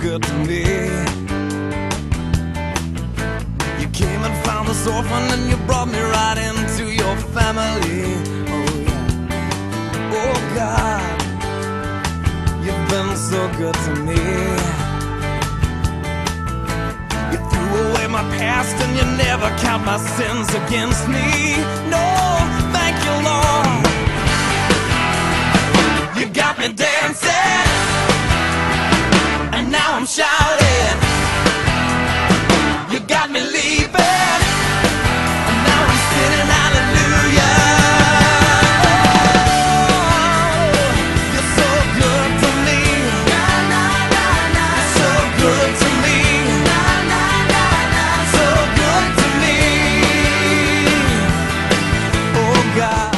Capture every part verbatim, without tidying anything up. good to me. You came and found this orphan and you brought me right into your family. Oh yeah, oh God, you've been so good to me. You threw away my past and you never count my sins against me. No, thank you, Lord. You got me dancing and now I'm shouting. You got me leaping and now I'm singing hallelujah. Oh, you're so good to me. You're so good to me. You're so good to me. Oh God.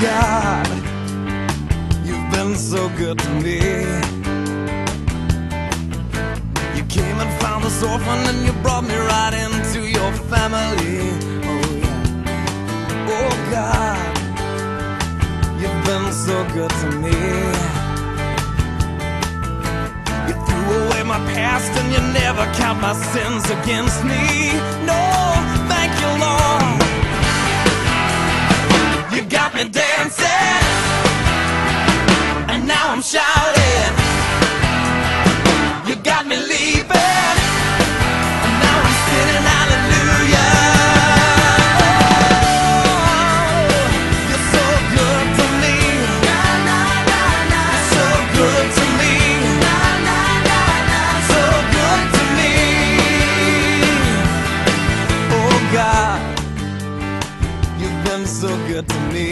God, you've been so good to me. You came and found this orphan and you brought me right into your family. Oh yeah, oh God, you've been so good to me. You threw away my past and you never count my sins against me. No, thank you, Lord. You got me dancing, and now I'm shouting. You got me leaping, and now I'm singing hallelujah. Oh, you're so good to me. You're so good to me. You're so good to me. Oh God, you've been so good to me.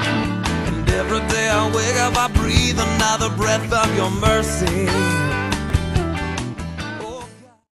And every day I wake up, I breathe another breath of your mercy.